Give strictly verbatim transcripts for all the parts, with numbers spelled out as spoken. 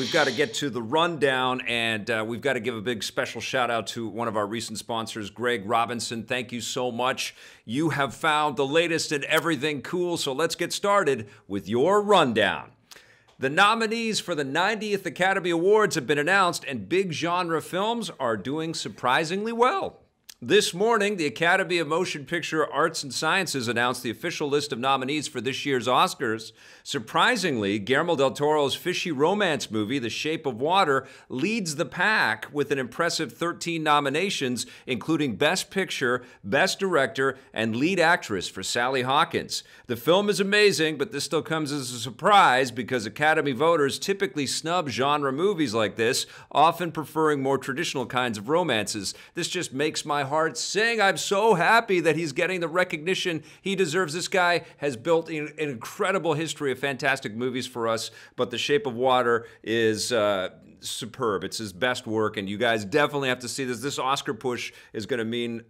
we've got to get to the rundown, and uh, we've got to give a big special shout out to one of our recent sponsors, Greg Robinson. Thank you so much. You have found the latest in everything cool, so let's get started with your rundown. The nominees for the ninetieth Academy Awards have been announced, and big genre films are doing surprisingly well. This morning, the Academy of Motion Picture Arts and Sciences announced the official list of nominees for this year's Oscars. Surprisingly, Guillermo del Toro's fishy romance movie, The Shape of Water, leads the pack with an impressive thirteen nominations, including Best Picture, Best Director, and Lead Actress for Sally Hawkins. The film is amazing, but this still comes as a surprise because Academy voters typically snub genre movies like this, often preferring more traditional kinds of romances. This just makes my heart sing. I'm so happy that he's getting the recognition he deserves. This guy has built an incredible history of fantastic movies for us, but The Shape of Water is uh, superb. It's his best work, and you guys definitely have to see this. This Oscar push is going to mean,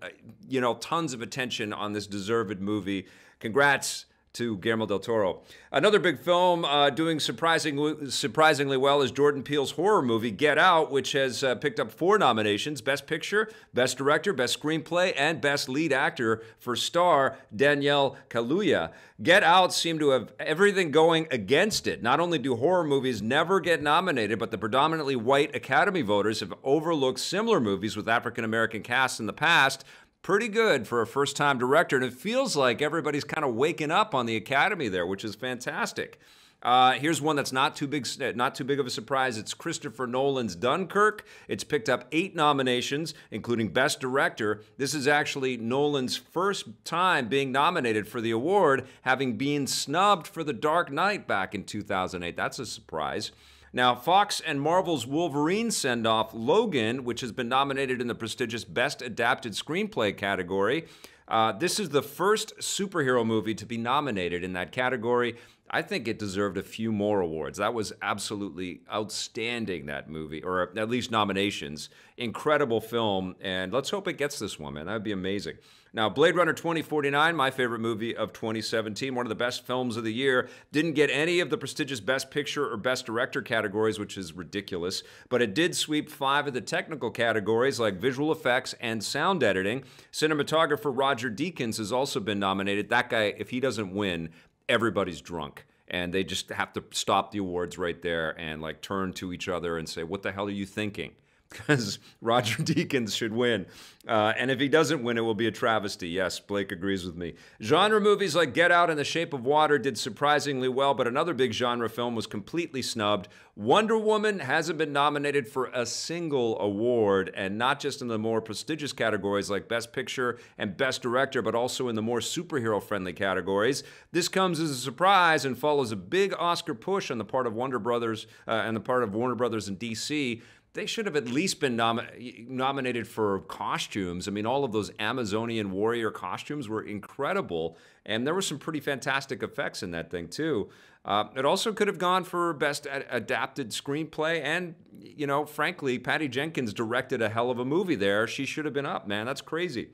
you know, tons of attention on this deserved movie. Congrats to Guillermo del Toro. Another big film uh, doing surprisingly, surprisingly well is Jordan Peele's horror movie, Get Out, which has uh, picked up four nominations: Best Picture, Best Director, Best Screenplay, and Best Lead Actor for star Danielle Kaluuya. Get Out seemed to have everything going against it. Not only do horror movies never get nominated, but the predominantly white Academy voters have overlooked similar movies with African-American casts in the past. Pretty good for a first-time director, and it feels like everybody's kind of waking up on the Academy there, which is fantastic. Uh, here's one that's not too big, not too big of a surprise. It's Christopher Nolan's Dunkirk. It's picked up eight nominations, including Best Director. This is actually Nolan's first time being nominated for the award, having been snubbed for The Dark Knight back in two thousand eight. That's a surprise. Now, Fox and Marvel's Wolverine send-off, Logan, which has been nominated in the prestigious Best Adapted Screenplay category. Uh, this is the first superhero movie to be nominated in that category. I think it deserved a few more awards. That was absolutely outstanding, that movie, or at least nominations. Incredible film, and let's hope it gets this one, man. That would be amazing. Now, Blade Runner twenty forty-nine, my favorite movie of twenty seventeen, one of the best films of the year, didn't get any of the prestigious Best Picture or Best Director categories, which is ridiculous, but it did sweep five of the technical categories like visual effects and sound editing. Cinematographer Roger Deakins has also been nominated. That guy, if he doesn't win, everybody's drunk, and they just have to stop the awards right there and like turn to each other and say, what the hell are you thinking? Because Roger Deakins should win. Uh, and if he doesn't win, it will be a travesty. Yes, Blake agrees with me. Genre movies like Get Out and The Shape of Water did surprisingly well, but another big genre film was completely snubbed. Wonder Woman hasn't been nominated for a single award, and not just in the more prestigious categories like Best Picture and Best Director, but also in the more superhero-friendly categories. This comes as a surprise and follows a big Oscar push on the part of Wonder Brothers uh, and the part of Warner Brothers in D C. They should have at least been nom nominated for costumes. I mean, all of those Amazonian warrior costumes were incredible, and there were some pretty fantastic effects in that thing, too. Uh, it also could have gone for Best ad Adapted Screenplay, and, you know, frankly, Patty Jenkins directed a hell of a movie there. She should have been up, man. That's crazy.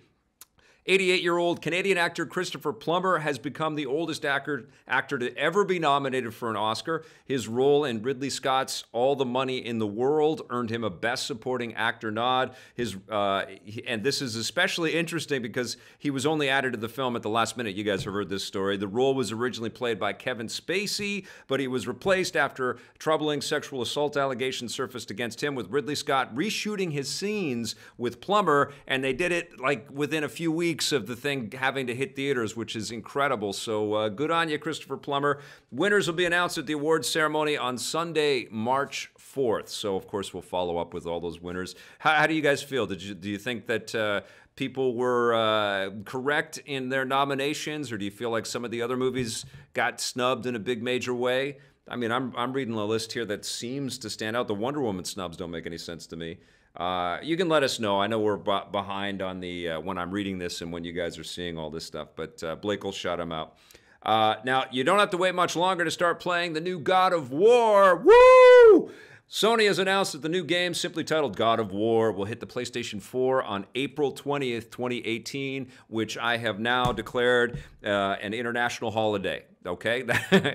eighty-eight-year-old Canadian actor Christopher Plummer has become the oldest actor, actor to ever be nominated for an Oscar. His role in Ridley Scott's All the Money in the World earned him a Best Supporting Actor nod. His uh, and this is especially interesting because he was only added to the film at the last minute. You guys have heard this story. The role was originally played by Kevin Spacey, but he was replaced after troubling sexual assault allegations surfaced against him, with Ridley Scott reshooting his scenes with Plummer, and they did it like within a few weeks of the thing having to hit theaters, which is incredible. So uh, good on you, Christopher Plummer. Winners will be announced at the awards ceremony on Sunday, March fourth. So, of course, we'll follow up with all those winners. How, how do you guys feel? Did you, do you think that uh, people were uh, correct in their nominations, or do you feel like some of the other movies got snubbed in a big major way? I mean, I'm, I'm reading a list here that seems to stand out. The Wonder Woman snubs don't make any sense to me. Uh, you can let us know. I know we're b behind on the uh, when I'm reading this and when you guys are seeing all this stuff, but uh, Blake will shout him out. Uh, now, you don't have to wait much longer to start playing the new God of War. Woo! Sony has announced that the new game, simply titled God of War, will hit the PlayStation four on April twentieth, twenty eighteen, which I have now declared uh, an international holiday. okay?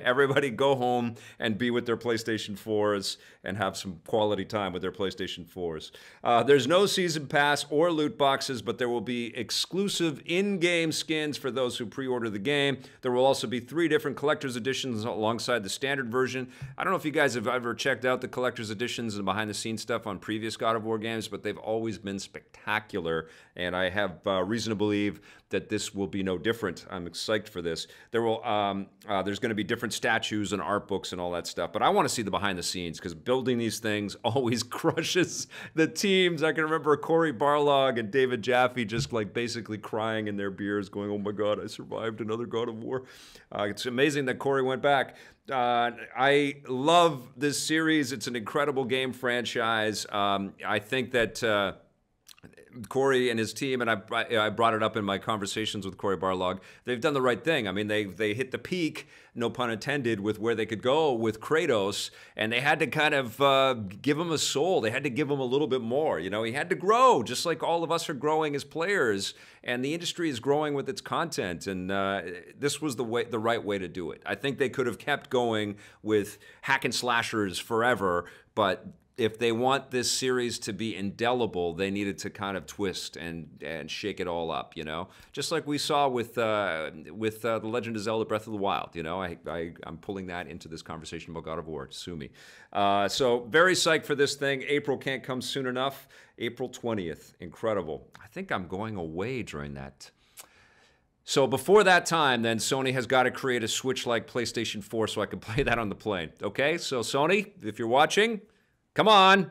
Everybody go home and be with their PlayStation fours and have some quality time with their PlayStation fours. Uh, there's no season pass or loot boxes, but there will be exclusive in-game skins for those who pre-order the game. There will also be three different collector's editions alongside the standard version. I don't know if you guys have ever checked out the collector's editions and behind-the-scenes stuff on previous God of War games, but they've always been spectacular, and I have uh, reason to believe that this will be no different. I'm psyched for this. There will, um, uh, there's going to be different statues and art books and all that stuff, but I want to see the behind the scenes because building these things always crushes the teams. I can remember Corey Barlog and David Jaffe just like basically crying in their beers going, oh my God, I survived another God of War. Uh, it's amazing that Corey went back. Uh, I love this series. It's an incredible game franchise. Um, I think that... Uh, Corey and his team, and I, I brought it up in my conversations with Corey Barlog, they've done the right thing. I mean, they, they hit the peak, no pun intended, with where they could go with Kratos, and they had to kind of uh, give him a soul. They had to give him a little bit more. You know, he had to grow, just like all of us are growing as players, and the industry is growing with its content, and uh, this was the way, the right way to do it. I think they could have kept going with hack and slashers forever, but if they want this series to be indelible, they needed to kind of twist and and shake it all up, you know? Just like we saw with uh, with uh, The Legend of Zelda Breath of the Wild, you know? I, I, I'm pulling that into this conversation about God of War, sue me. Uh, so very psyched for this thing. April can't come soon enough. April twentieth, incredible. I think I'm going away during that. So before that time, then, Sony has got to create a Switch-like PlayStation four so I can play that on the plane, okay? So Sony, if you're watching... Come on.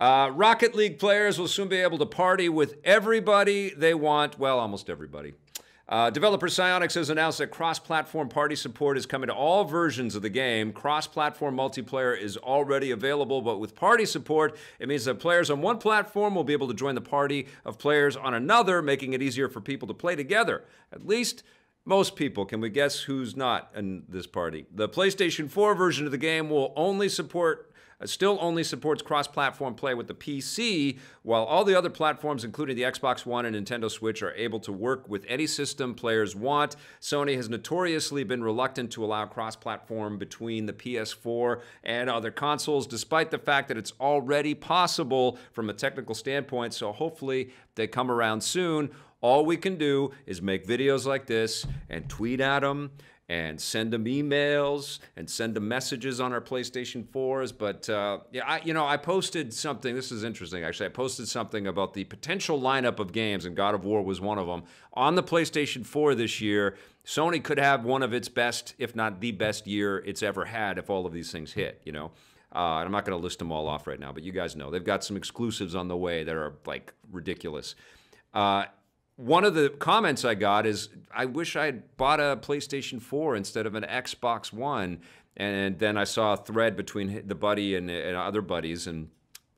Uh, Rocket League players will soon be able to party with everybody they want. Well, almost everybody. Uh, developer Psyonix has announced that cross-platform party support is coming to all versions of the game. Cross-platform multiplayer is already available, but with party support, it means that players on one platform will be able to join the party of players on another, making it easier for people to play together. At least... most people. Can we guess who's not in this party? The PlayStation four version of the game will only support, uh, still only supports cross-platform play with the P C, while all the other platforms, including the Xbox One and Nintendo Switch, are able to work with any system players want. Sony has notoriously been reluctant to allow cross-platform between the P S four and other consoles, despite the fact that it's already possible from a technical standpoint, so hopefully they come around soon. All we can do is make videos like this and tweet at them and send them emails and send them messages on our PlayStation fours. But, uh, yeah, I, you know, I posted something. This is interesting, actually. I posted something about the potential lineup of games, and God of War was one of them. On the PlayStation four this year, Sony could have one of its best, if not the best year it's ever had if all of these things hit, you know. Uh, and I'm not going to list them all off right now, but you guys know. They've got some exclusives on the way that are, like, ridiculous. Uh One of the comments I got is, I wish I had bought a PlayStation four instead of an Xbox One. And then I saw a thread between the buddy and, and other buddies. And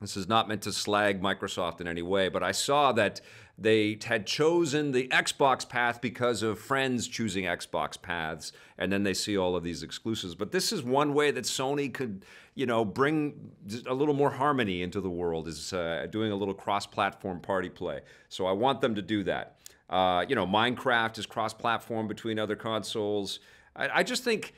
this is not meant to slag Microsoft in any way, but I saw that they had chosen the Xbox path because of friends choosing Xbox paths. And then they see all of these exclusives. But this is one way that Sony could, you know, bring a little more harmony into the world, is uh, doing a little cross-platform party play. So I want them to do that. Uh, you know, Minecraft is cross-platform between other consoles. I, I just think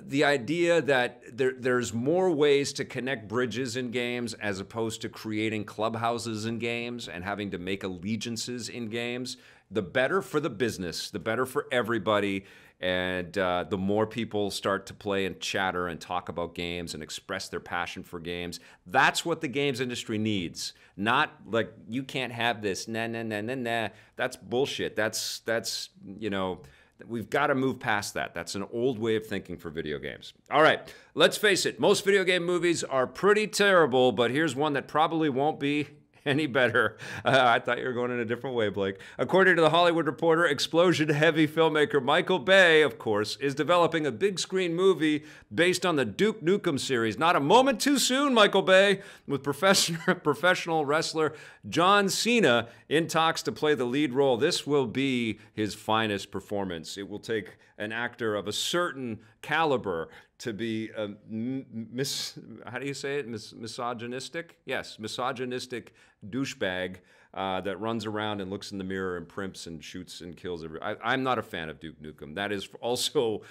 the idea that there, there's more ways to connect bridges in games as opposed to creating clubhouses in games and having to make allegiances in games, the better for the business, the better for everybody. And uh, the more people start to play and chatter and talk about games and express their passion for games, that's what the games industry needs. Not like, you can't have this, nah, nah, nah, nah, nah. That's bullshit. That's, that's you know, we've got to move past that. That's an old way of thinking for video games. All right, let's face it. Most video game movies are pretty terrible, but here's one that probably won't be any better. Uh, I thought you were going in a different way, Blake. According to The Hollywood Reporter, explosion-heavy filmmaker Michael Bay, of course, is developing a big-screen movie based on the Duke Nukem series. Not a moment too soon, Michael Bay, with professional wrestler John Cena in talks to play the lead role. This will be his finest performance. It will take an actor of a certain caliber to be uh, mis how do you say it mis misogynistic? Yes, misogynistic douchebag uh, that runs around and looks in the mirror and primps and shoots and kills everybody. I'm not a fan of Duke Nukem. That is also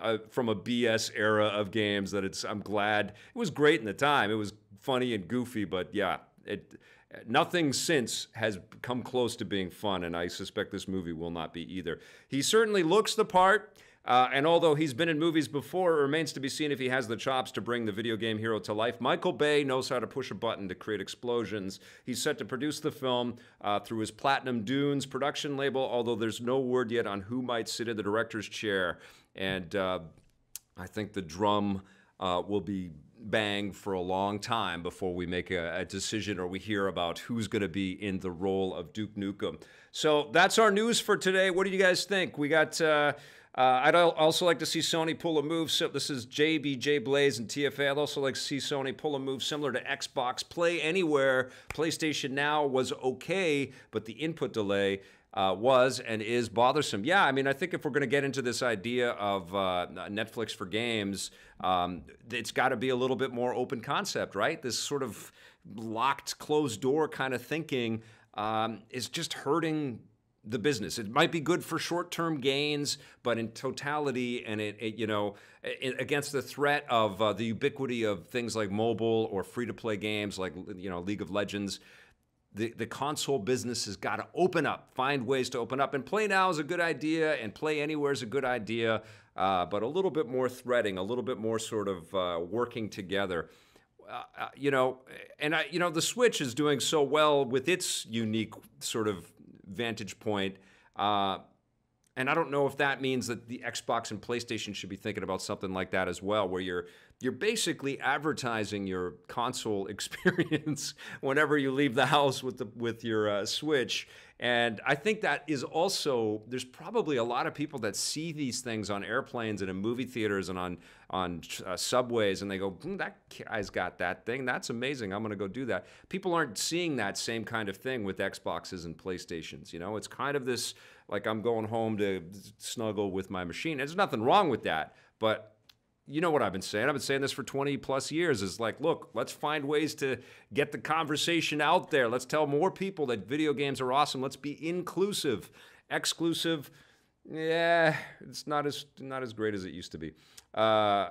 uh, from a B S era of games that it's. I'm glad it was great in the time. It was funny and goofy, but yeah, it. Nothing since has come close to being fun, and I suspect this movie will not be either. He certainly looks the part, uh, and although he's been in movies before, it remains to be seen if he has the chops to bring the video game hero to life. Michael Bay knows how to push a button to create explosions. He's set to produce the film uh, through his Platinum Dunes production label, although there's no word yet on who might sit in the director's chair. And uh, I think the drum uh, will be bang for a long time before we make a, a decision or we hear about who's going to be in the role of Duke Nukem. So that's our news for today. What do you guys think? We got, uh, uh, I'd also like to see Sony pull a move. So this is J B J Blaze and T F A. I'd also like to see Sony pull a move similar to Xbox. Play Anywhere. PlayStation Now was okay, but the input delay Uh, was and is bothersome. Yeah, I mean, I think if we're going to get into this idea of uh, Netflix for games, um, it's got to be a little bit more open concept, right? This sort of locked, closed door kind of thinking um, is just hurting the business. It might be good for short-term gains, but in totality and it, it you know, it, against the threat of uh, the ubiquity of things like mobile or free-to-play games like, you know, League of Legends, The, the console business has got to open up, find ways to open up. And Play Now is a good idea, and Play Anywhere is a good idea, uh, but a little bit more threading, a little bit more sort of uh, working together. Uh, you know, and I, you know, the Switch is doing so well with its unique sort of vantage point. Uh, and I don't know if that means that the Xbox and PlayStation should be thinking about something like that as well, where you're You're basically advertising your console experience whenever you leave the house with the with your uh, Switch. And I think that is also, there's probably a lot of people that see these things on airplanes and in movie theaters and on, on uh, subways, and they go, mm, that guy's got that thing. That's amazing. I'm going to go do that. People aren't seeing that same kind of thing with Xboxes and PlayStations. You know, it's kind of this, like, I'm going home to snuggle with my machine. There's nothing wrong with that, but you know what I've been saying. I've been saying this for twenty plus years is like, look, let's find ways to get the conversation out there. Let's tell more people that video games are awesome. Let's be inclusive. Exclusive, yeah, it's not as not as great as it used to be. Uh,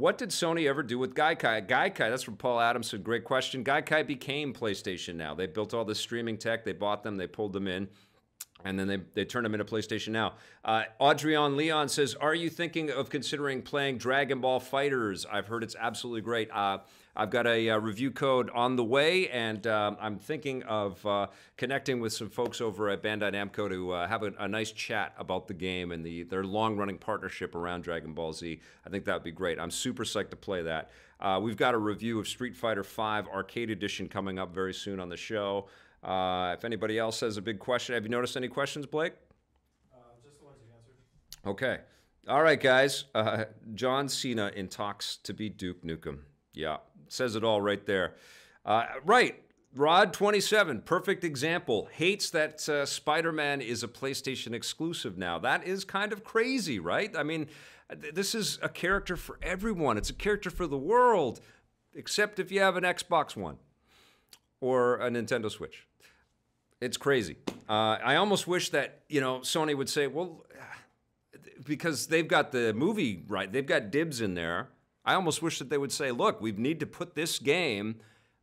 what did Sony ever do with Gaikai? Gaikai, that's from Paul Adamson. Great question. Gaikai became PlayStation Now. They built all this streaming tech. They bought them. They pulled them in. And then they, they turn them into PlayStation Now. Uh, Audrion Leon says, are you thinking of considering playing Dragon Ball FighterZ? I've heard it's absolutely great. Uh, I've got a, a review code on the way, and um, I'm thinking of uh, connecting with some folks over at Bandai Namco to uh, have a, a nice chat about the game and the their long-running partnership around Dragon Ball Z. I think that would be great. I'm super psyched to play that. Uh, we've got a review of Street Fighter five Arcade Edition coming up very soon on the show. Uh, if anybody else has a big question, have you noticed any questions, Blake? Uh, just the ones you answered. Okay. All right, guys. Uh, John Cena in talks to be Duke Nukem. Yeah, says it all right there. Uh, right. Rod twenty-seven, perfect example, hates that uh, Spider-Man is a PlayStation exclusive now. That is kind of crazy, right? I mean, th this is a character for everyone. It's a character for the world, except if you have an Xbox One or a Nintendo Switch. It's crazy. Uh, I almost wish that, you know, Sony would say, well, because they've got the movie, right? They've got dibs in there. I almost wish that they would say, look, we need to put this game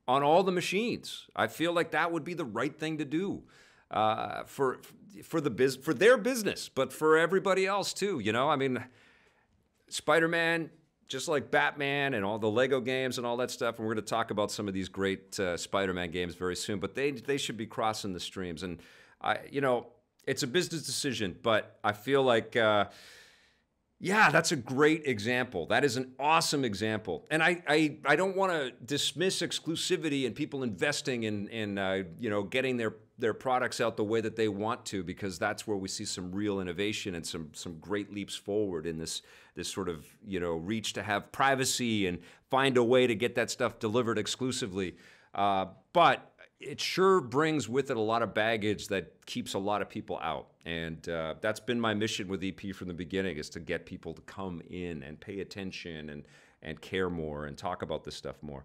on all the machines. I feel like that would be the right thing to do uh, for for the biz for their business, but for everybody else too, you know? I mean, Spider-Man, just like Batman and all the Lego games and all that stuff, and we're going to talk about some of these great uh, Spider-Man games very soon, but they they should be crossing the streams. And I, you know, it's a business decision, but I feel like, uh, yeah, that's a great example. That is an awesome example, and I I, I don't want to dismiss exclusivity and people investing in in uh, you know, getting their their products out the way that they want to, because that's where we see some real innovation and some some great leaps forward in this. This sort of, you know, reach to have privacy and find a way to get that stuff delivered exclusively. Uh, but it sure brings with it a lot of baggage that keeps a lot of people out. And uh, that's been my mission with E P from the beginning, is to get people to come in and pay attention and, and care more and talk about this stuff more.